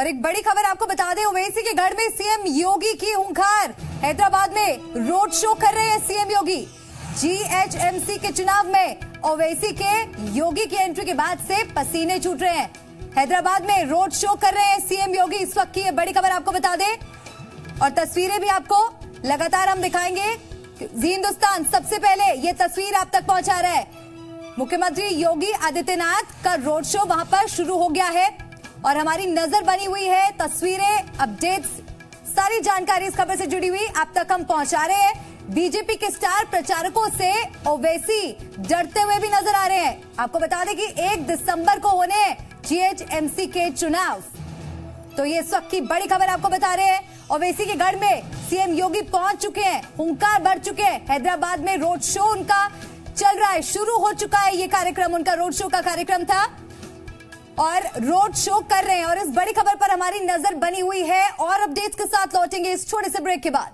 और एक बड़ी खबर आपको बता दें, ओवैसी के घर में सीएम योगी की हुंकार। हैदराबाद में रोड शो कर रहे हैं सीएम योगी। जीएचएमसी के चुनाव में ओवैसी के योगी की एंट्री के बाद से पसीने छूट रहे हैं। हैदराबाद में रोड शो कर रहे हैं सीएम योगी इस वक्त की ये बड़ी खबर आपको बता दें, और तस्वीरें भी आपको लगातार हम दिखाएंगे। जी हिंदुस्तान सबसे पहले ये तस्वीर आप तक पहुंचा रहा है। मुख्यमंत्री योगी आदित्यनाथ का रोड शो वहां पर शुरू हो गया है और हमारी नजर बनी हुई है। तस्वीरें, अपडेट्स, सारी जानकारी इस खबर से जुड़ी हुई आप तक हम पहुंचा रहे हैं। बीजेपी के स्टार प्रचारकों से ओवैसी डरते हुए भी नजर आ रहे हैं। आपको बता दें कि 1 दिसंबर को होने जीएचएमसी के चुनाव, तो ये इस वक्त की बड़ी खबर आपको बता रहे हैं। ओवैसी के घर में सीएम योगी पहुंच चुके हैं, हुंकार भर चुके हैं। हैदराबाद में रोड शो उनका चल रहा है, शुरू हो चुका है ये कार्यक्रम। उनका रोड शो का कार्यक्रम था और रोड शो कर रहे हैं, और इस बड़ी खबर पर हमारी नजर बनी हुई है। और अपडेट्स के साथ लौटेंगे इस छोटे से ब्रेक के बाद।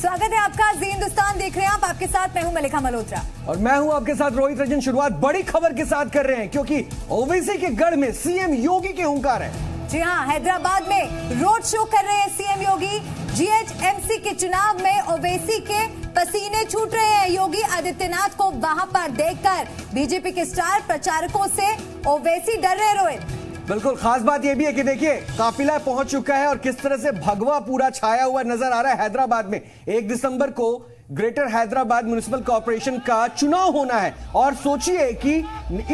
स्वागत है आपका, जी हिंदुस्तान देख रहे हैं आप। आपके साथ मैं हूं मलिका मल्होत्रा और मैं हूं आपके साथ रोहित रंजन। शुरुआत बड़ी खबर के साथ कर रहे हैं क्योंकि ओवैसी के गढ़ में सीएम योगी के हुंकार है। जी हां, हैदराबाद में रोड शो कर रहे हैं सीएम योगी। जीएचएमसी के चुनाव में ओवैसी के पसीने छूट रहे हैं। योगी आदित्यनाथ को वहां पर देखकर बीजेपी के स्टार प्रचारकों से ओवैसी डर रहे। रोहित, बिल्कुल खास बात यह भी है कि देखिए काफिला पहुंच चुका है और किस तरह से भगवा पूरा छाया हुआ नजर आ रहा है हैदराबाद में। 1 दिसंबर को ग्रेटर हैदराबाद म्युनिसिपल कॉर्पोरेशन का चुनाव होना है और सोचिए कि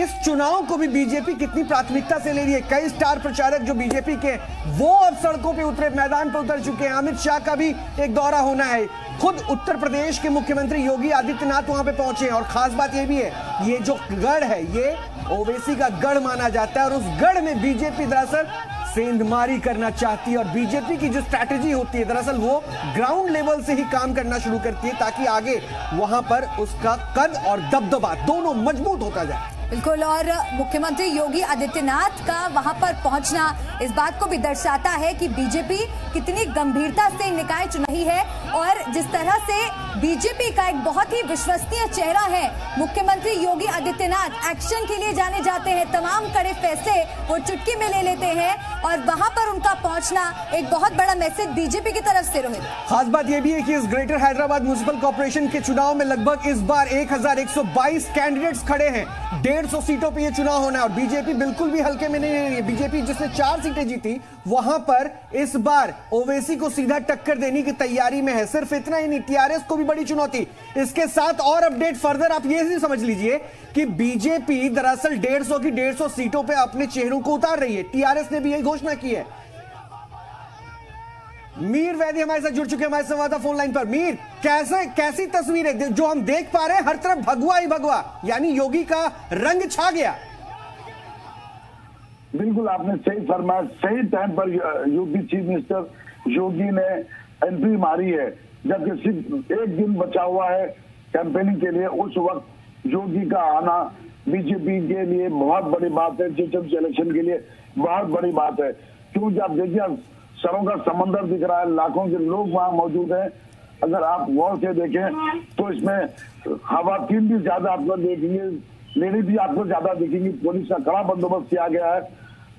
इस चुनाव को भी बीजेपी कितनी प्राथमिकता से ले रही है। कई स्टार प्रचारक जो बीजेपी के वो अब सड़कों पे उतरे, मैदान पर उतर चुके हैं। अमित शाह का भी एक दौरा होना है, खुद उत्तर प्रदेश के मुख्यमंत्री योगी आदित्यनाथ वहां पे पहुंचे हैं। और खास बात यह भी है, ये जो गढ़ है ये ओवैसी का गढ़ माना जाता है और उस गढ़ में बीजेपी दरअसल सेंधमारी करना चाहती है। और बीजेपी की जो स्ट्रैटेजी होती है दरअसल वो ग्राउंड लेवल से ही काम करना शुरू करती है ताकि आगे वहां पर उसका कद और दबदबा दोनों मजबूत होता जाए। बिल्कुल, और मुख्यमंत्री योगी आदित्यनाथ का वहां पर पहुंचना इस बात को भी दर्शाता है कि बीजेपी कितनी गंभीरता से निकाय चुनी है। और जिस तरह से बीजेपी का एक बहुत ही विश्वसनीय चेहरा है मुख्यमंत्री योगी आदित्यनाथ, एक्शन के लिए जाने जाते हैं। तमाम कड़े फैसले वो चुटकी में ले लेते हैं और वहां पर उनका पहुंचना एक बहुत बड़ा मैसेज बीजेपी की तरफ से। रोहित, खास बात यह भी है कि इस ग्रेटर हैदराबाद म्युनिसिपल कॉर्पोरेशन के चुनाव में लगभग इस बार 1122 कैंडिडेट्स खड़े हैं। 150 सीटों पे ये चुनाव होना है और बीजेपी बिल्कुल भी हल्के में नहीं ले रही है। बीजेपी जिसने 4 सीटें जीती वहां पर इस बार ओवैसी को सीधा टक्कर देने की तैयारी में है। सिर्फ इतना ही नहीं, टीआरएस को भी बड़ी चुनौती। इसके साथ और अपडेट फर्दर आप ये भी समझ लीजिए कि बीजेपी दरअसल 150 की 150 सीटों पे अपने चेहरों को उतार रही है। टीआरएस ने भी यही घोषणा की है। मीर वैद्य हमारे साथ जुड़ चुके हैं, हमारे संवाददाता फोन लाइन पर। मीर, कैसी तस्वीर है जो हम देख पा रहे हैं? हर तरफ भगवा ही भगवा, यानी योगी का रंग छा गया। बिल्कुल आपने सही फरमाया, सही टाइम पर यूपी चीफ मिनिस्टर योगी ने एंट्री मारी है। जबकि सिर्फ एक दिन बचा हुआ है कैंपेनिंग के लिए, उस वक्त योगी का आना बीजेपी के लिए बहुत बड़ी बात है। जीएचएमसी इलेक्शन के लिए बहुत बड़ी बात है क्योंकि आप देखिए आप सरों का समंदर दिख रहा है, लाखों के लोग वहां मौजूद हैं। अगर आप गौर से देखें तो इसमें खवातीन भी ज्यादा आपको देखेंगे, लेडीज भी आपको ज्यादा देखेंगी। पुलिस का कड़ा बंदोबस्त किया गया है,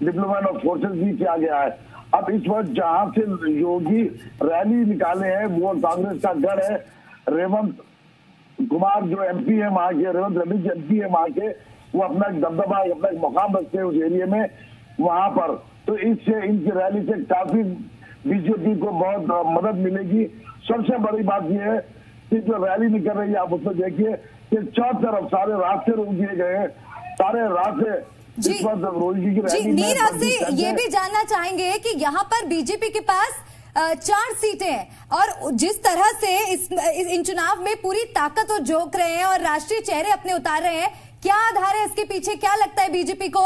डिप्लोमेट ऑफ फोर्सेस भी किया गया है। अब इस वक्त जहां से योगी रैली निकाले हैं वो कांग्रेस का गढ़ है। रेवंत कुमार जो एमपी है वहां के, रेवंत रेड्डी जो एमपी है वहां के, वो अपना दबदबा अपना मुकाम रखते हैं उस एरिया में वहां पर। तो इससे इनकी रैली से काफी बीजेपी को बहुत मदद मिलेगी। सबसे बड़ी बात यह है कि जो रैली निकल रही है आप उसमें देखिए कि चारों तरफ सारे रास्ते रोक दिए गए हैं, सारे रास्ते। जी मीर, आपसे ये भी जानना चाहेंगे कि यहाँ पर बीजेपी के पास 4 सीटें हैं और जिस तरह से इन चुनाव में पूरी ताकत और झोंक रहे हैं और राष्ट्रीय चेहरे अपने उतार रहे हैं, क्या आधार है इसके पीछे? क्या लगता है बीजेपी को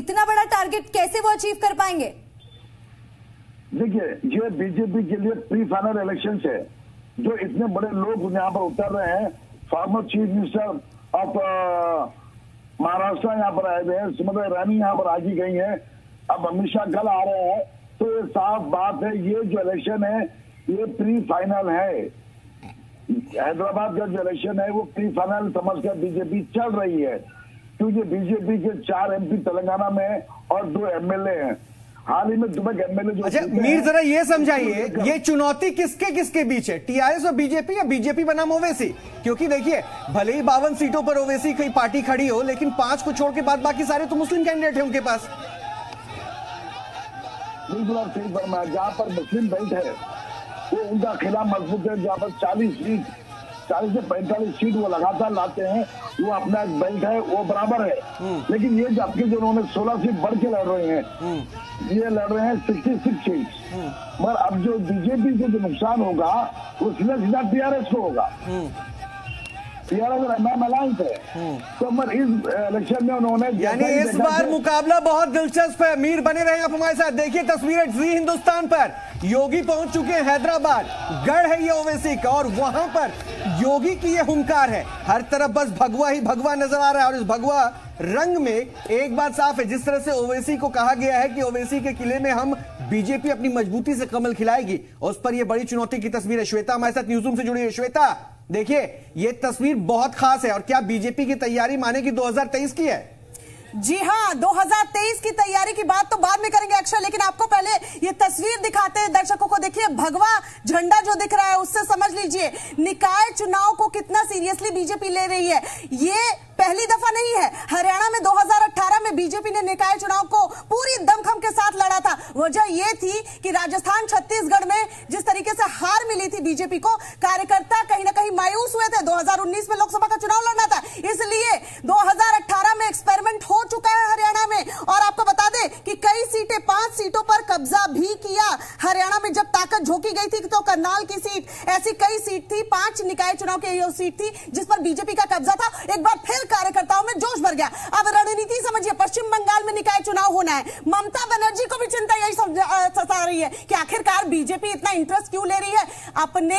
इतना बड़ा टारगेट कैसे वो अचीव कर पाएंगे? देखिए ये बीजेपी के लिए प्री फाइनल इलेक्शन है। जो इतने बड़े लोग यहाँ पर उतर रहे हैं, former chief minister of Maharashtra यहाँ पर आए हुए हैं, स्मृति ईरानी यहाँ पर आज ही गई है, अब अमित शाह कल आ रहे हैं। तो ये साफ बात है, ये जो इलेक्शन है ये प्री फाइनल है। हैदराबाद का जो इलेक्शन है वो प्री फाइनल समझकर बीजेपी चल रही है क्योंकि बीजेपी के 4 एमपी तेलंगाना में और 2 एमएलए हैं। हाल ही में दुबई एमएलए जो। अच्छा मीर जरा ये समझाइए, ये चुनौती किसके किसके बीच है, टीआरएस और बीजेपी या बीजेपी बनाम ओवैसी? क्योंकि देखिए भले ही 52 सीटों पर ओवैसी की पार्टी खड़ी हो, लेकिन 5 को छोड़ के बाद बाकी सारे तो मुस्लिम कैंडिडेट है उनके पास। बिल्कुल और ठीक फरमा, जहाँ पर मुस्लिम बेल्ट है वो उनका खिलाफ मजबूत है, जहाँ पर 40 से 45 सीट वो लगातार लाते हैं, वो अपना एक बेल्ट है, वो बराबर है। लेकिन ये जाति जो उन्होंने 16 सीट बढ़ के लड़ रहे हैं, ये लड़ रहे हैं 66 सीट। मगर अब जो बीजेपी से जो नुकसान होगा वो सीधा सीधा टीआरएस को होगा, टीआरएस और एमआईएम अलायंस है। तो मगर इस इलेक्शन में उन्होंने यानी इस बार मुकाबला बहुत दिलचस्प है। मीर बने रहे आप हमारे साथ। देखिए तस्वीरें जी हिंदुस्तान पर, योगी पहुंच चुके हैं हैदराबाद, गढ़ है ये ओवैसी का, और वहां पर योगी की ये हुंकार है, हर तरफ बस भगवा ही भगवा नजर आ रहा है। और इस भगवा रंग में एक बात साफ है, जिस तरह से ओवैसी को कहा गया है कि ओवैसी के किले में हम बीजेपी अपनी मजबूती से कमल खिलाएगी, उस पर ये बड़ी चुनौती की तस्वीर है। श्वेता हमारे साथ न्यूज़रूम से जुड़ी है। श्वेता देखिए ये तस्वीर बहुत खास है, और क्या बीजेपी की तैयारी माने की 2023 की है? जी हाँ, 2023 की तैयारी की बात तो बाद में करेंगे अक्षय, लेकिन आपको पहले ये तस्वीर दिखाते हैं दर्शकों को। देखिए भगवा झंडा जो दिख रहा है उससे समझ लीजिए निकाय चुनाव को कितना सीरियसली बीजेपी ले रही है। ये पहली दफा नहीं है, हरियाणा में 2018 में बीजेपी ने निकाय चुनाव को पूरी दमखम के साथ लड़ा था। वजह यह थी कि राजस्थान छत्तीसगढ़ में जिस तरीके से हार मिली थी बीजेपी को, कार्यकर्ता कहीं ना कहीं मायूस हुए थे। 2019 में लोकसभा का चुनाव लड़ना था, इसलिए 2018 में एक्सपेरिमेंट हो चुका है हरियाणा में। और आपको बता दें कि कई सीटें, 5 सीटों पर कब्जा भी किया हरियाणा में। जब ताकत झोंकी गई थी तो करनाल की सीट, ऐसी कई सीट थी, 5 निकाय चुनाव की यह सीट थी जिस पर बीजेपी का कब्जा था। एक बार फिर कार्यकर्ताओं में जोश भर गया। अब रणनीति समझिए, पश्चिम बंगाल में निकाय चुनाव होना है, ममता बनर्जी को भी चिंता यही सता रही है कि आखिरकार बीजेपी इतना इंटरेस्ट क्यों ले रही है, अपने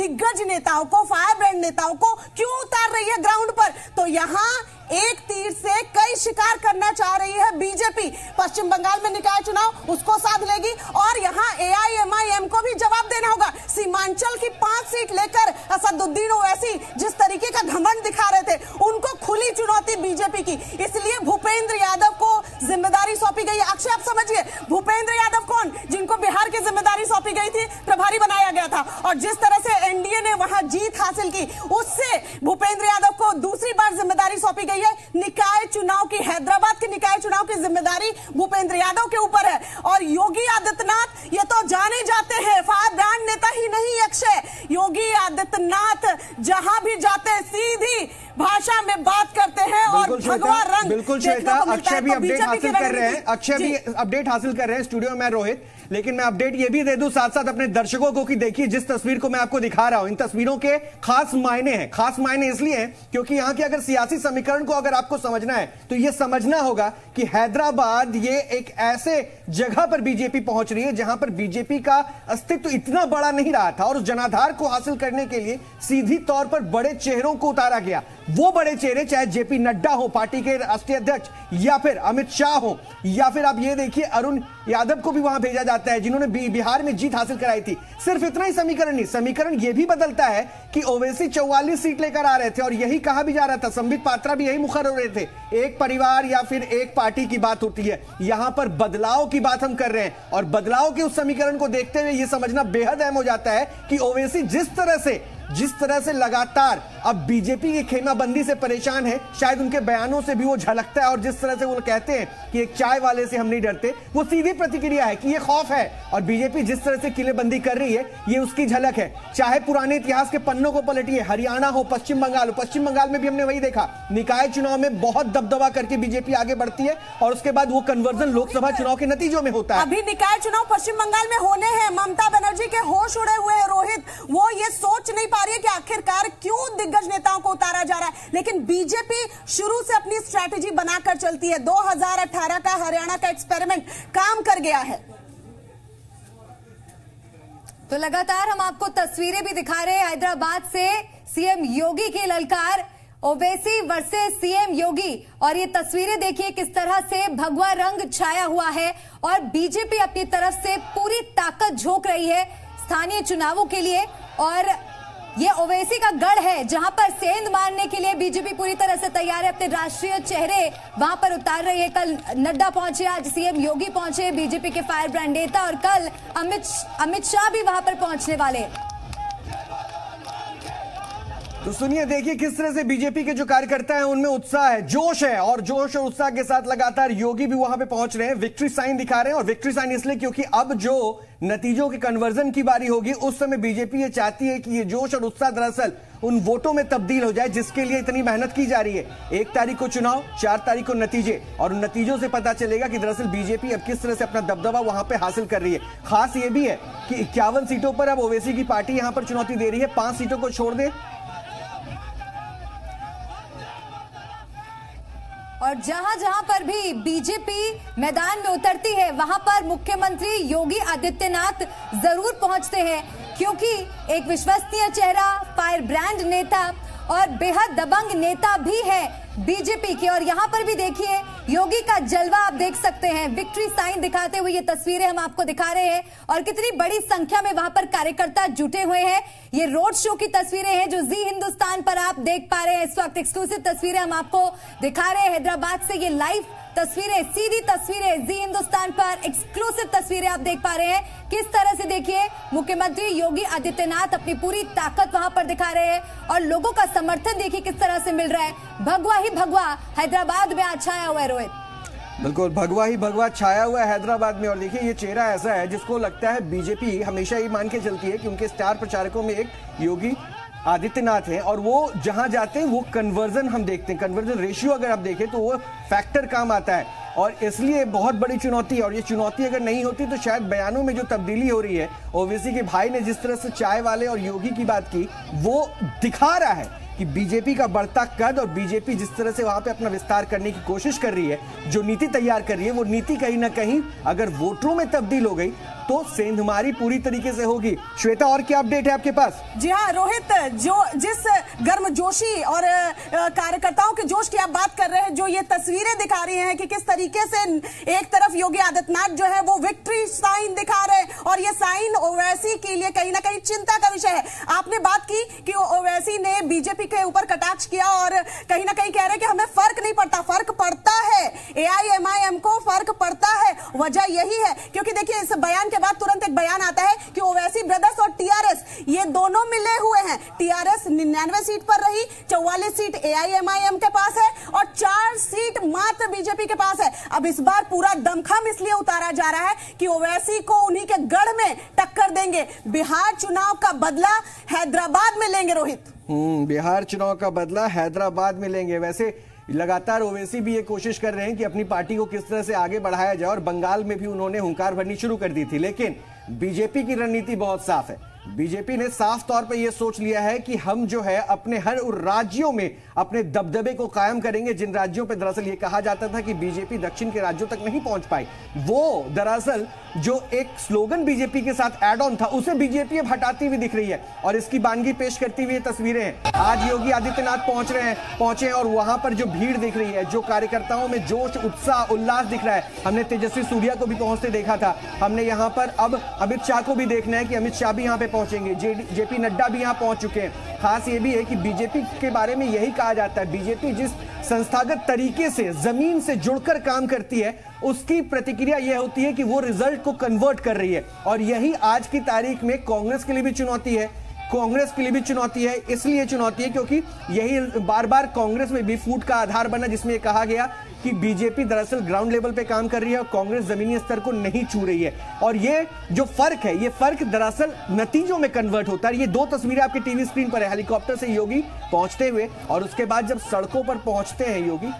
दिग्गज नेताओं को, फायरब्रांड नेताओं को क्यों उतार रही है ग्राउंड पर। तो यहां एक तीर से कई शिकार करना चाह रही है बीजेपी। पश्चिम बंगाल में निकाय चुनाव उसको साथ लेगी, और यहाँ एआईएमआईएम को भी जवाब देना होगा। सीमांचल की 5 सीट लेकर असदुद्दीन ओवैसी जिस तरीके का घमंड दिखा रहे थे, उनको खुली चुनौती बीजेपी की, इसलिए भूपेंद्र यादव को जिम्मेदारी सौंपी गई। अक्षय आप समझिए, भूपेंद्र यादव कौन, जिनको बिहार की जिम्मेदारी सौंपी गई थी, प्रभारी बनाया गया था, और जिस तरह से एनडीए ने वहां जीत हासिल की उससे भूपेंद्र यादव को दूसरी बार जिम्मेदारी सौंपी गई है निकाय चुनाव की। हैदराबाद के निकाय चुनाव की जिम्मेदारी भूपेंद्र यादव के ऊपर है। और योगी आदित्यनाथ, ये तो जाने जाते हैं फायरब्रांड नेता ही नहीं अक्षय, योगी आदित्यनाथ जहां भी जाते हैं सीधी भाषा में बात करते हैं और भगवा रंग। बिल्कुल श्वेता, अक्षय भी अपडेट हासिल कर रहे हैं, अक्षय भी अपडेट हासिल कर रहे हैं स्टूडियो में रोहित। लेकिन मैं अपडेट ये भी दे दूं साथ साथ अपने दर्शकों को कि देखिए जिस तस्वीर को मैं आपको दिखा रहा हूं, इन तस्वीरों के खास मायने हैं। खास मायने इसलिए हैं क्योंकि यहां के अगर सियासी समीकरण को अगर आपको समझना है तो यह समझना होगा कि हैदराबाद ये एक ऐसे जगह पर बीजेपी पहुंच रही है जहां पर बीजेपी का अस्तित्व तो इतना बड़ा नहीं रहा था, और उस जनाधार को हासिल करने के लिए सीधी तौर पर बड़े चेहरों को उतारा गया। वो बड़े चेहरे चाहे जेपी नड्डा हो पार्टी के राष्ट्रीय अध्यक्ष, या फिर अमित शाह हो, या फिर आप ये देखिए अरुण यादव को भी वहां भेजा जाता है जिन्होंने बिहार में जीत हासिल कराई थी। सिर्फ इतना ही समीकरण नहीं, समीकरण यह भी बदलता है कि ओवैसी 44 सीट लेकर आ रहे थे, और यही कहा भी जा रहा था, संबित पात्रा भी यही मुखर हो रहे थे, एक परिवार या फिर एक पार्टी की बात होती है। यहां पर बदलाव की बात हम कर रहे हैं, और बदलाव के उस समीकरण को देखते हुए यह समझना बेहद अहम हो जाता है कि ओवैसी जिस तरह से लगातार अब बीजेपी की खेमाबंदी से परेशान है, शायद उनके बयानों से भी वो झलकता है। और जिस तरह से वो कहते हैं कि एक चाय वाले से हम नहीं डरते, वो सीधी प्रतिक्रिया है कि ये खौफ है, और बीजेपी जिस तरह से किलेबंदी कर रही है ये उसकी झलक है। चाहे पुराने इतिहास के पन्नों को पलटिए, हरियाणा हो, पश्चिम बंगाल हो, पश्चिम बंगाल में भी हमने वही देखा, निकाय चुनाव में बहुत दबदबा करके बीजेपी आगे बढ़ती है, और उसके बाद वो कन्वर्जन लोकसभा चुनाव के नतीजों में होता है। अभी निकाय चुनाव पश्चिम बंगाल में होने हैं, ममता बनर्जी के होश उड़े हुए हैं रोहित, वो ये सोच नहीं पा रही है कि आखिरकार क्यों दिग्गज नेताओं को उतारा जा रहा है। लेकिन बीजेपी शुरू से अपनी स्ट्रैटेजी बनाकर चलती है, 2018 का हरियाणा का एक्सपेरिमेंट काम कर गया है। तो लगातार हम आपको तस्वीरें भी दिखा रहे हैं हैदराबाद से, सीएम योगी की ललकार, ओवैसी वर्सेस सीएम योगी, और ये तस्वीरें देखिए किस तरह से भगवा रंग छाया हुआ है, और बीजेपी अपनी तरफ से पूरी ताकत झोंक रही है स्थानीय चुनावों के लिए। और ये ओवैसी का गढ़ है जहां पर सेंध मारने के लिए बीजेपी पूरी तरह से तैयार है, अपने राष्ट्रीय चेहरे वहां पर उतार रही है। कल नड्डा पहुंचे, आज सीएम योगी पहुंचे, बीजेपी के फायर ब्रांड नेता, और कल अमित शाह भी वहां पर पहुंचने वाले। तो सुनिए, देखिए किस तरह से बीजेपी के जो कार्यकर्ता हैं उनमें उत्साह है, जोश है, और जोश और उत्साह के साथ लगातार योगी भी वहां पे पहुंच रहे हैं, विक्ट्री साइन दिखा रहे हैं। और विक्ट्री साइन इसलिए क्योंकि अब जो नतीजों के कन्वर्जन की बारी होगी उस समय बीजेपी ये चाहती है कि ये जोश और उत्साह दरअसल उन वोटों में तब्दील हो जाए जिसके लिए इतनी मेहनत की जा रही है। 1 तारीख को चुनाव, 4 तारीख को नतीजे, और उन नतीजों से पता चलेगा कि दरअसल बीजेपी अब किस तरह से अपना दबदबा वहां पे हासिल कर रही है। खास ये भी है कि 51 सीटों पर अब ओवैसी की पार्टी यहाँ पर चुनौती दे रही है, 5 सीटों को छोड़ दे। और जहां जहां पर भी बीजेपी मैदान में उतरती है वहां पर मुख्यमंत्री योगी आदित्यनाथ जरूर पहुंचते हैं, क्योंकि एक विश्वसनीय चेहरा, फायर ब्रांड नेता और बेहद दबंग नेता भी है बीजेपी के। और यहां पर भी देखिए योगी का जलवा आप देख सकते हैं, विक्ट्री साइन दिखाते हुए ये तस्वीरें हम आपको दिखा रहे हैं और कितनी बड़ी संख्या में वहां पर कार्यकर्ता जुटे हुए हैं। ये रोड शो की तस्वीरें हैं जो जी हिंदुस्तान पर आप देख पा रहे हैं इस वक्त। एक्सक्लूसिव तस्वीरें हम आपको दिखा रहे हैं हैदराबाद से, ये लाइव तस्वीरें, सीधी तस्वीरें जी हिंदुस्तान पर, एक्सक्लूसिव तस्वीरें आप देख पा रहे हैं। किस तरह से देखिए मुख्यमंत्री योगी आदित्यनाथ अपनी पूरी ताकत वहां पर दिखा रहे हैं और लोगों का समर्थन देखिए किस तरह से मिल रहा है। भगवा ही भगवा हैदराबाद में आज छाया हुआ है, रोहित। बिल्कुल, भगवा ही भगवा छाया हुआ है हैदराबाद में। और देखिए ये चेहरा ऐसा है जिसको लगता है बीजेपी हमेशा ये मान के चलती है कि उनके स्टार प्रचारकों में एक योगी आदित्यनाथ है, और वो जहां जाते हैं वो कन्वर्जन हम देखते हैं, कन्वर्जन रेशियो अगर आप देखें तो वो फैक्टर काम आता है, और इसलिए बहुत बड़ी चुनौती है। और ये चुनौती अगर नहीं होती तो शायद बयानों में जो तब्दीली हो रही है, ओवैसी के भाई ने जिस तरह से चाय वाले और योगी की बात की, वो दिखा रहा है कि बीजेपी का बढ़ता कद और बीजेपी जिस तरह से वहां पे अपना विस्तार करने की कोशिश कर रही है, जो नीति तैयार कर रही है, वो नीति कहीं ना कहीं अगर वोटरों में तब्दील हो गई तो सेंधमारी पूरी तरीके से होगी। श्वेता, और क्या अपडेट है आपके पास? जी हाँ रोहित, जो जिस गर्मजोशी और कार्यकर्ताओं के जोश की आप बात कर रहे हैं, जो ये तस्वीरें दिखा रही हैं कि किस तरीके से एक तरफ योगी आदित्यनाथ जो है वो विक्ट्री साइन दिखा रहे हैं, और ये साइन ओवैसी के लिए कहीं ना कहीं चिंता का विषय है। आपने बात की कि ओवैसी ने बीजेपी के ऊपर कटाक्ष किया और कहीं ना कहीं कह रहे हैं कि हमें फर्क नहीं पड़ता। फर्क पड़ता है, AIMIM को फर्क पड़ता है। वजह यही है क्योंकि देखिए इस बयान के बाद तुरंत एक बयान आता है कि ओवैसी ब्रदर्स और TRS ये दोनों मिले हुए हैं। TRS 99 सीट पर रही, 44 सीट AIMIM के पास है और 4 सीट मात्र बीजेपी के पास है। अब इस बार पूरा दमखम इसलिए उतारा जा रहा है कि ओवैसी को उन्हीं के गढ़ में टक्कर देंगे। बिहार चुनाव का बदला हैदराबाद में लेंगे, रोहित। बिहार चुनाव का बदला हैदराबाद में लेंगे। वैसे लगातार ओवैसी भी ये कोशिश कर रहे हैं कि अपनी पार्टी को किस तरह से आगे बढ़ाया जाए, और बंगाल में भी उन्होंने हुंकार भरनी शुरू कर दी थी, लेकिन बीजेपी की रणनीति बहुत साफ है। बीजेपी ने साफ तौर पर यह सोच लिया है कि हम जो है अपने हर उन राज्यों में अपने दबदबे को कायम करेंगे जिन राज्यों पर दरअसल ये कहा जाता था कि बीजेपी दक्षिण के राज्यों तक नहीं पहुंच पाई। वो दरअसल जो एक स्लोगन बीजेपी के साथ एड ऑन था उसे बीजेपी अब हटाती हुई दिख रही है, और इसकी बानगी पेश करती हुई तस्वीरें हैं। आज योगी आदित्यनाथ पहुंचे हैं और वहां पर जो भीड़ दिख रही है, जो कार्यकर्ताओं में जोश, उत्साह, उल्लास दिख रहा है, हमने तेजस्वी सूर्या को भी पहुंचते देखा था, हमने यहाँ पर अब अमित शाह को भी देखना है कि अमित शाह भी यहाँ पे पहुंचेंगे, जेपी नड्डा भी यहाँ पहुंच चुके हैं। खास ये भी है कि बीजेपी के बारे में यही कहा जाता है, बीजेपी जिस संस्थागत तरीके से जमीन से जुड़कर काम करती है उसकी प्रतिक्रिया यह होती है कि वो रिजल्ट को कन्वर्ट कर रही है, और यही आज की तारीख में कांग्रेस के लिए भी चुनौती है। कांग्रेस के लिए भी चुनौती है, इसलिए चुनौती है क्योंकि यही बार बार कांग्रेस में भी फूट का आधार बना, जिसमें कहा गया कि बीजेपी दरअसल ग्राउंड लेवल पे काम कर रही है और कांग्रेस जमीनी स्तर को नहीं छू रही है। और ये जो फर्क है, ये फर्क दरअसल नतीजों में कन्वर्ट होता है। ये 2 तस्वीरें आपके टीवी स्क्रीन पर है, हेलीकॉप्टर से योगी पहुंचते हुए और उसके बाद जब सड़कों पर पहुंचते हैं योगी,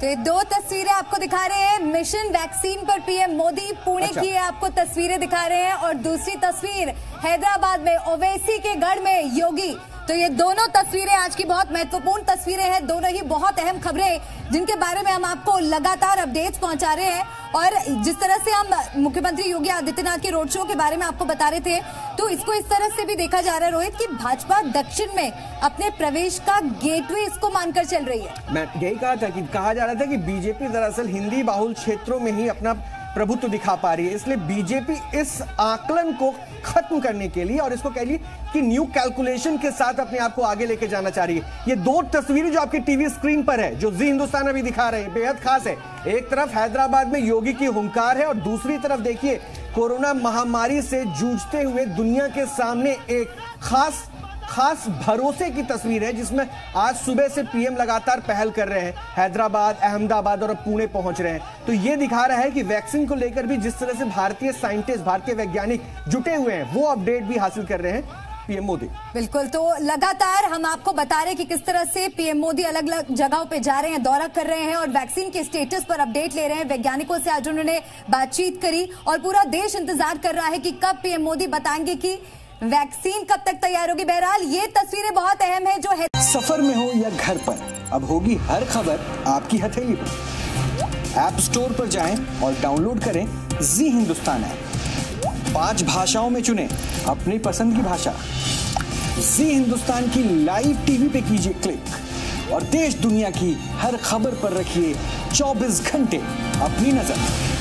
तो ये 2 तस्वीरें आपको दिखा रहे हैं। मिशन वैक्सीन पर PM मोदी पुणे की आपको तस्वीरें दिखा रहे हैं, और दूसरी तस्वीर हैदराबाद में ओवैसी के गढ़ में योगी। तो ये दोनों तस्वीरें आज की बहुत महत्वपूर्ण तस्वीरें हैं, दोनों ही बहुत अहम खबरें जिनके बारे में हम आपको लगातार अपडेट्स पहुंचा रहे हैं। और जिस तरह से हम मुख्यमंत्री योगी आदित्यनाथ के रोड शो के बारे में आपको बता रहे थे, तो इसको इस तरह से भी देखा जा रहा है रोहित कि भाजपा दक्षिण में अपने प्रवेश का गेटवे इसको मानकर चल रही है। मैं यही कहा था कि कहा जा रहा था कि बीजेपी दरअसल हिंदी बाहुल क्षेत्रों में ही अपना प्रभुत्व दिखा पा रही है। इसलिए बीजेपी इस आकलन को खत्म करने के लिए और इसको कह लिए कि न्यू कैलकुलेशन के साथ अपने आप को आगे लेके जाना चाह रही है। ये दो तस्वीरें जो आपकी टीवी स्क्रीन पर है, जो जी हिंदुस्तान अभी दिखा रहे हैं, बेहद खास है। एक तरफ हैदराबाद में योगी की हुंकार है और दूसरी तरफ देखिए कोरोना महामारी से जूझते हुए दुनिया के सामने एक खास भरोसे की तस्वीर है, जिसमें आज सुबह से पीएम लगातार पहल कर रहे हैं। हैदराबाद, अहमदाबाद और पुणे पहुंच रहे हैं। तो ये दिखा रहा है कि वैक्सीन को लेकर भी जिस तरह से भारतीय साइंटिस्ट, भारतीय वैज्ञानिक जुटे हुए हैं, वो अपडेट भी हासिल कर रहे हैं पीएम मोदी। बिल्कुल, तो लगातार हम आपको बता रहे हैं कि किस तरह से पीएम मोदी अलग अलग जगहों पे जा रहे हैं, दौरा कर रहे हैं और वैक्सीन के स्टेटस पर अपडेट ले रहे हैं। वैज्ञानिकों से आज उन्होंने बातचीत करी और पूरा देश इंतजार कर रहा है कि कब पीएम मोदी बताएंगे कि वैक्सीन कब तक तैयार होगी। बहरहाल ये तस्वीरें बहुत अहम है जो है। सफर में हो या घर पर, अब होगी हर खबर आपकी हथेली पर। ऐप स्टोर पर जाएं और डाउनलोड करें जी हिंदुस्तान ऐप। 5 भाषाओं में चुनें अपनी पसंद की भाषा। जी हिंदुस्तान की लाइव टीवी पे कीजिए क्लिक और देश दुनिया की हर खबर पर रखिए 24 घंटे अपनी नजर।